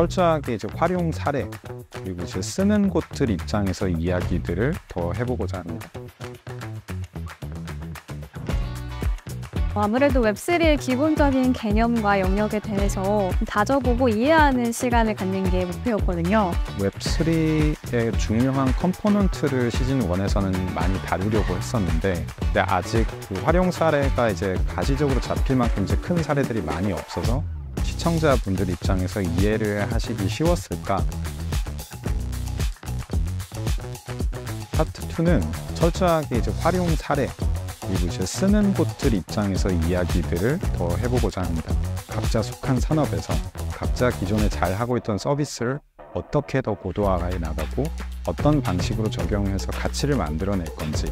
철저하게 이제 활용 사례, 그리고 이제 쓰는 곳들 입장에서 이야기들을 더 해보고자 합니다. 아무래도 웹3의 기본적인 개념과 영역에 대해서 다져보고 이해하는 시간을 갖는 게 목표였거든요. 웹3의 중요한 컴포넌트를 시즌 1에서는 많이 다루려고 했었는데, 근데 아직 그 활용 사례가 이제 가시적으로 잡힐 만큼 이제 큰 사례들이 많이 없어서 시청자분들 입장에서 이해를 하시기 쉬웠을까? 파트 2는 철저하게 이제 활용 사례, 그리고 이제 쓰는 곳들 입장에서 이야기들을 더 해보고자 합니다. 각자 속한 산업에서 각자 기존에 잘 하고 있던 서비스를 어떻게 더 고도화해 나가고 어떤 방식으로 적용해서 가치를 만들어낼 건지,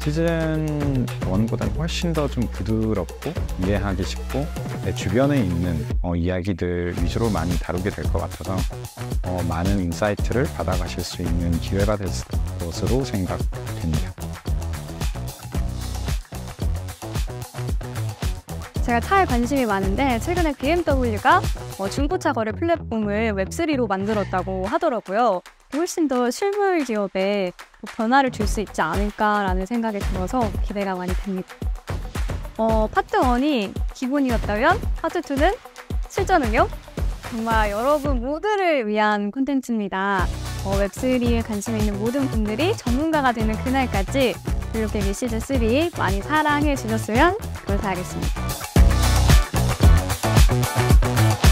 시즌 1보다는 훨씬 더 좀 부드럽고 이해하기 쉽고 내 주변에 있는 이야기들 위주로 많이 다루게 될 것 같아서 많은 인사이트를 받아가실 수 있는 기회가 될 것으로 생각됩니다. 제가 차에 관심이 많은데 최근에 BMW가 중고차 거래 플랫폼을 웹3로 만들었다고 하더라고요. 훨씬 더 실물 기업에 변화를 줄 수 있지 않을까라는 생각이 들어서 기대가 많이 됩니다. 파트 1이 기본이었다면 파트 2는 실전 응용? 정말 여러분 모두를 위한 콘텐츠입니다. 웹3에 관심 있는 모든 분들이 전문가가 되는 그날까지 블루깨비 시즌 3 많이 사랑해 주셨으면 감사하겠습니다.